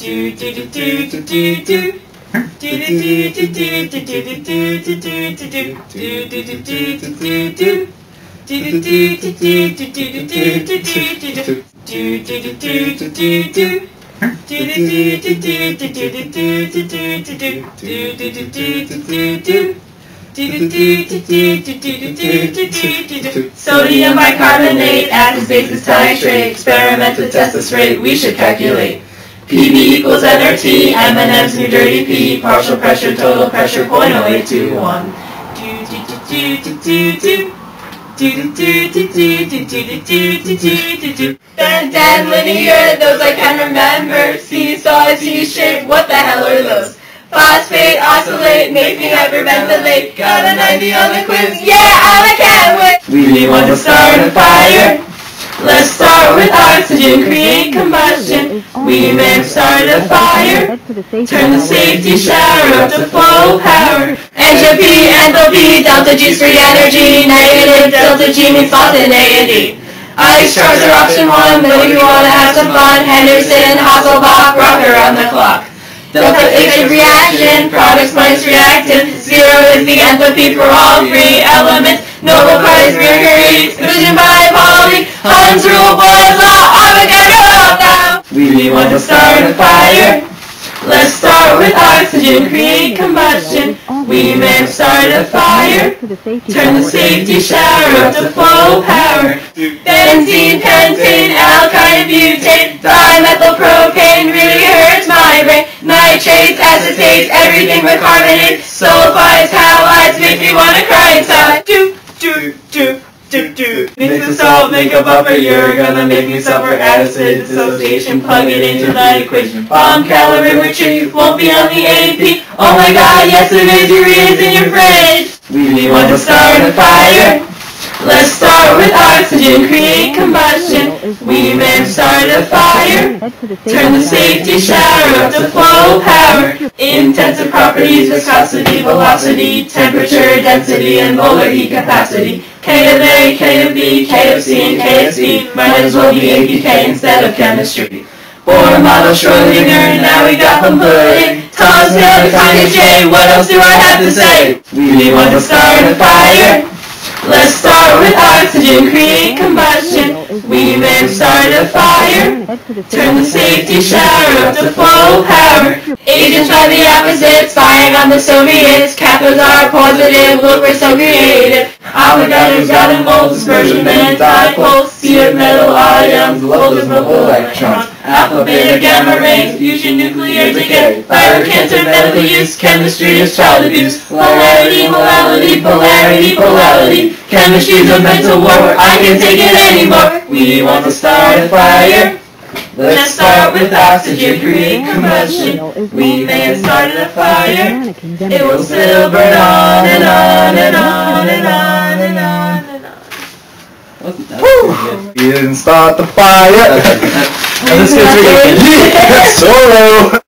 do do do do do do. Sodium bicarbonate, acid basis titrate, experimental test this rate, we should calculate. PV equals nRT, M&M's new dirty P, partial pressure, total pressure, 0.0821. Pentane, linear, those I can remember. Seesaw, T-shape, what the hell are those? Phosphate, oscillate, make me hyperventilate. Got a 90 on the quiz, yeah, I can't wait! We want to start a fire. Let's start with oxygen, create combustion. We may have started a fire. Turn the safety shower up to full power. Entropy, enthalpy, delta G's free energy. Negative delta G means spontaneity. Ice charge eruption 1, but if you want to have some fun, Henderson, Haselbach, rocker on the clock. Delta H is reaction, products minus reactant. 0 is the enthalpy for all three elements. Nobel Prize, Marie Curie, vision by Pauli. Hund's rule, Bohr's law, I'm gonna go out now. We want to start a fire. Let's start with oxygen, create combustion. We may have started a fire. Turn the safety shower up to full power. Benzene, pentane, alkyne, butane, di-methyl propane really hurts my brain. Nitrates, acetates, everything but carbonates, sulfides, halides, make me wanna cry inside. Do, do, do, do. Mix the salt, make a buffer, you're gonna make me suffer. Acid dissociation, plug it into that equation. Bomb calorimetry won't be on the AP. Oh my god, yes, the misery is in your fridge. We want to start a fire. Let's start with oxygen, create combustion. We may have started a fire. Turn the safety shower up to full power. Intensive properties, viscosity, velocity, temperature, density, and molar heat capacity. K of A, K of B, K of C, and K of C. Might as well be APK instead of chemistry. Bohr model, Schrödinger, now we got them pudding. Thomson, the kind J, what else do I have to say? We want to start a fire. Let's start with oxygen, create combustion. We may have started a fire. Turn the safety shower up to full power. Agents by the opposites, spying on the Soviets. Cathodes are positive, look, we're so creative. Avogadro's got a mold, dispersion, and dipole. Sealed metal ions, loaded with electrons. Alpha, beta, gamma rays, fusion, nuclear decay. Fire, cancer, medical use, chemistry is child abuse. Polarity, morality, polarity, polarity. Chemistry's a mental war, I can't take it anymore. We want to start a fire. Let's start with oxygen, create combustion. We may have started a fire. It will still burn on and on and on and on and on and on. You didn't start the fire. This is really solo.